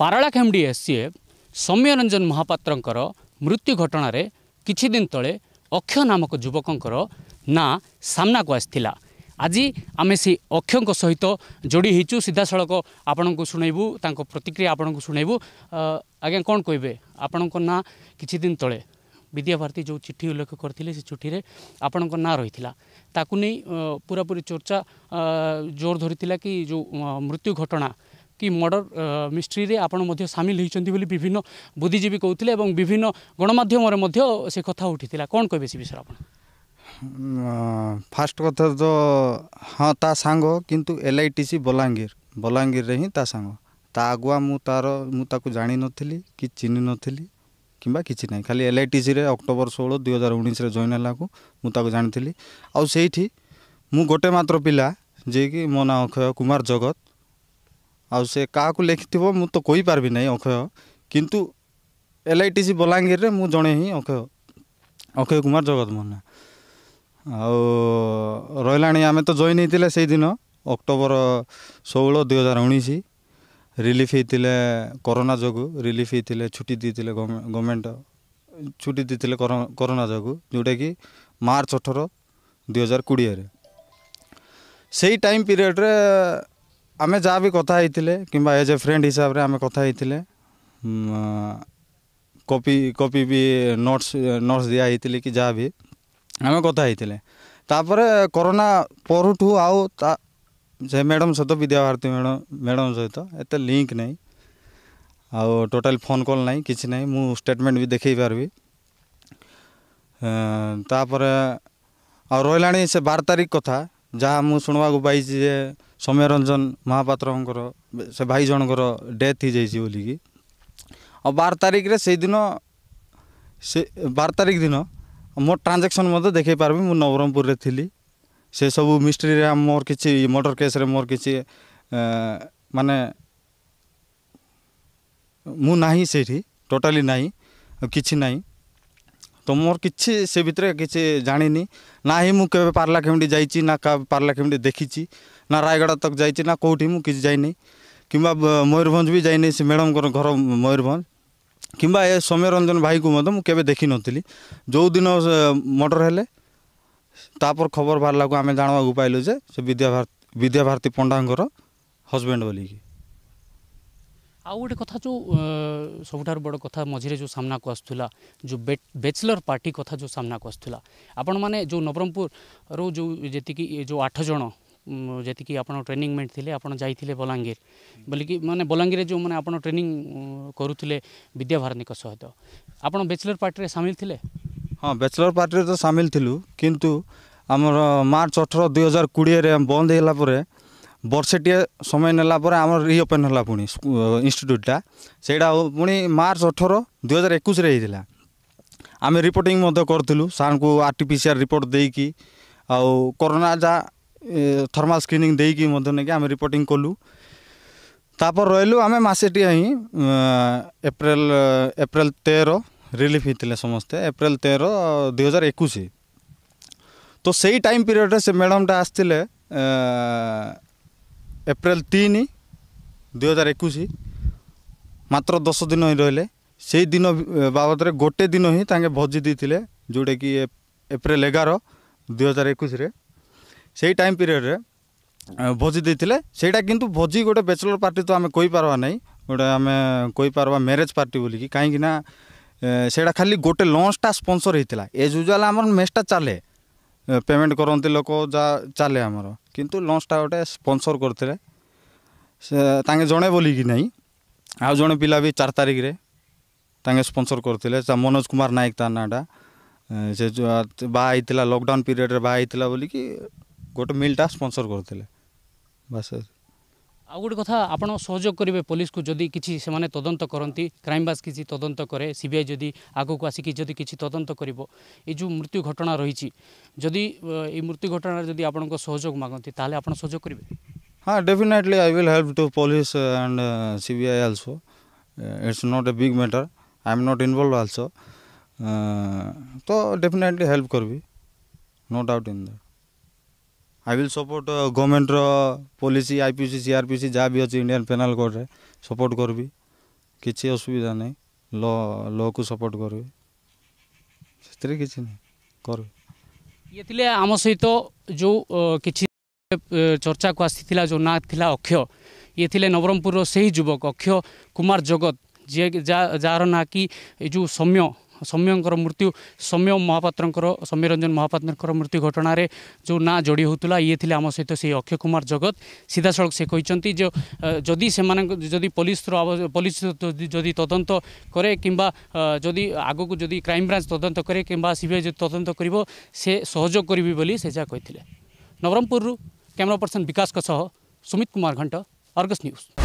Paralakhemundi SCF Soumyaranjan महापात्रंकर मृत्यु घटना रे किछि दिन तले अक्षय नामक युवकंकर ना सामना को आसथिला। आज आम से अक्षय सहित जोड़ी होचु। सीधा सड़क आपण को शुणबू, तांको प्रतिक्रिया आपण को शुणबू। आज्ञा कौन कहे आपण को ना किछि दिन तले विद्याभारती जो चिट्ठी उल्लेख करते से चिठी में आपण को ना रही ताकू नहीं पूरापूरी चर्चा जोर धरी कि जो मृत्यु घटना कि मर्डर मिस्ट्री रे आपण मध्य सामिल होइचंती बोली विभिन्न बुद्धिजीवी कहते एवं विभिन्न गणमाध्यम रे मध्य से कथा उठितिला। कौन कहबे से विषय आपण? फास्ट कथा तो हाँ ता सांग किंतु LITC बलांगीर बलांगीर रे ही ता सांग ता आगुआ मु ताकू जानी नथिली कि चिनी नथिली किंबा किछि नै। खाली LITC रे अक्टोबर 16 2019 रे जॉइन हला को मु ताकू जानिथिली। आ सेठी मु गोटे मात्र पिला जे कि मो ना अक्षय कुमार जगत आउ से का को लिखि मु तो कोई पार्बी ना अक्षय, किंतु LITC बलांगीर रे मु जणे ही अक्षय कुमार जगत मना आइलाणी। आम तो जॉइन होते से दिन अक्टोबर 16 2019 रिलीफ होते कोरोना जगू रिलीफ होते छुट्टी देते गवर्नमेंट छुट्टी देते कोरोना जगू जोटा कि मार्च 18 2020 से टाइम पीरियड रे आमे जहाँ भी कथा किंबा एज ए फ्रेंड हिसाब रे आमे कथा कॉपी भी नोट्स दिया होते कि जहाँ भी आमे कथा तापर कोरोना परठू आउ से मैडम सहित विद्याभारती मैडम सहित एत लिंक नहीं आउ टोटाल फोन कॉल नहीं किसी नहीं। मु स्टेटमेंट भी देखे पार्बी। तापर आ रही से 12 तारीख कथा जहाँ मु शुणवाक पाई जे सौम्यरंजन महापात्र से भाई जनकर डेथ हो जाइए बोलिकी। और 12 तारीख रे से दिन से 12 तारीख दिन मोर ट्रांजेक्शन मत देखे पार्बी। मु नवरंगपुर रे थिली से सब मिस्ट्री रे मोर किसी मर्डर केस रे मोर किसी माने मु नाही सेठी टोटाली नाही किछि नाही। तो मोर किसी से भितर किसी जानी ना ही मुझे पारलाखेमुंडी जाइए ना पारलाखेमुंडी देखी ना रायगढ़ तक जाइए ना कौटी मुझे जाइनी कि मयूरभंज भी जाइनी। से मैडम घर मयूरभंज किंबा ए सौम्यरंजन भाई को मत मुझे देखी नी। जो दिन मर्डर है तापर खबर बाहर को आम जानवाक पाइलु जे से विद्याभारती पंडांगर हजबैंड बोलिकी। आउ गोटे कथा जो सबुठार बड़ कथा मझे जो सामना को आसुला जो बैचलर पार्टी कथा जो सामना को आसुला आपण माने जो नवरंगपुर रो जो जेतिकी जो 8 जन जेतिकी आपण ट्रेनिंग मेंट थिले आपण जाइथिले बलांगीर बोलिकी माने बलांगीर जो माने आपण ट्रेनिंग करूथिले विद्याभारती सहित आपण बैचलर पार्टी रे शामिल थिले? हाँ बैचलर पार्टी रे तो शामिल थिलु, किंतु हमर मार्च 18 2020 रे बंद होला परे बर्षेटे समय नालापर आम रिओपेन है पुणी इन्यूटा से पुणी मार्च 18 2021 आम रिपोर्टिंग करूँ सार को RT-PCR रिपोर्ट देकी कोरोना जहाँ थर्माल स्क्रीनिंग देकी आम रिपोर्टिंग कलु। तापर रही आम मसेटिया ही एप्रिल 13 रिलीफ होते समस्ते एप्रिल 13 2021। तो से टाइम पीरियड से मैडमटा आसते एप्रिल 3 2021 मात्र 10 दिन ही रहिले। से दिन बाबद रे गोटे दिन ही तांगे भोजी दीथिले जोटा कि एप्रिल 11 2021 से टाइम पीरियड रे भोजी दीथिले। सेटा किंतु भोजी गोटे बैचलर पार्टी तो आम कही पारवा नहीं, गोटे आम कही पारवा मैरेज पार्टी बोलिकी कहीं ना सेटा खाली गोटे लंचटा स्पॉन्सर होता। एज यूजुआल आम मैचटा चले पेमेंट करते लोक जा चले आमर, किंतु लंचटा गोटे स्पॉन्सर करते जड़े बोलिकी नहीं। आज जड़े पिला भी 4 तारीख रे स्पॉन्सर करते मनोज कुमार नायक ता नाटा से बाहर लॉकडाउन पीरियड रे बाहर बोलिकी गोटे मिलटा स्पॉन्सर करते बस। आ गोटे कथा आपड़ सहयोग करेंगे पुलिस को जदि किसी से माने तदंत करती क्राइमब्रांच किसी तदंत करे CBI जदि आगू को आसिकी जदि किसी तदंत कर जो मृत्यु घटना रही जदि ये मृत्यु घटना जदि आपण को सहयोग मागंती ताले आपण सहयोग करेंगे? हाँ definitely I will help to police and CBI also. It's not a big matter, I am not involve also. तो डेफिनेटली हेल्प करबी, no doubt in that. I will support government policy IPC CRPC जहाँ भी अच्छे Indian penal code रे support करबी। किसी असुविधा नहीं लॉ को सपोर्ट करें से किसी नहीं कर ये थिले आम सहित जो किसी चर्चा को आसी जो ना थिला अक्षय ये थिले नवरंगपुर से ही युवक अक्षय कुमार जगत जी जार ना कि जो सौम्य सौम्यंकर मृत्यु सौम्य महापात्र सौम्यरंजन महापात्र मृत्यु घटना रे जो ना जोड़ी होता ये थिले आम सहित से अक्षय कुमार जगत सीधा सड़क से कहते जो जदि से जदि पुलिस जदि तदंत करे किंबा जदि आगु को जदि क्राइम ब्रांच तदंत करे किंबा सीबीआई जदि तदंत करिवो से सहयोग करिवि बोली से जा कहथिले। नवरंगपुर कैमरा पर्सन विकास सह सुमित कुमार घंट, आर्गस न्यूज।